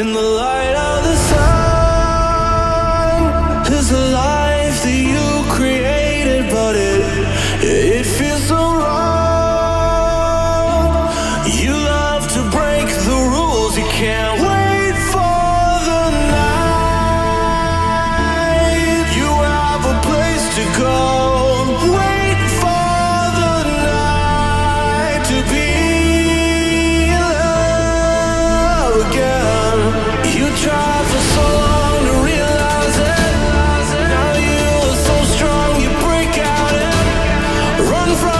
In the light of the sun is a life that you created, but it feels so wrong. You love to break the rules, you can't wait for the night. You have a place to go, wait for the night to be love again. You tried for so long to realize it. Now you are so strong, you break out and run from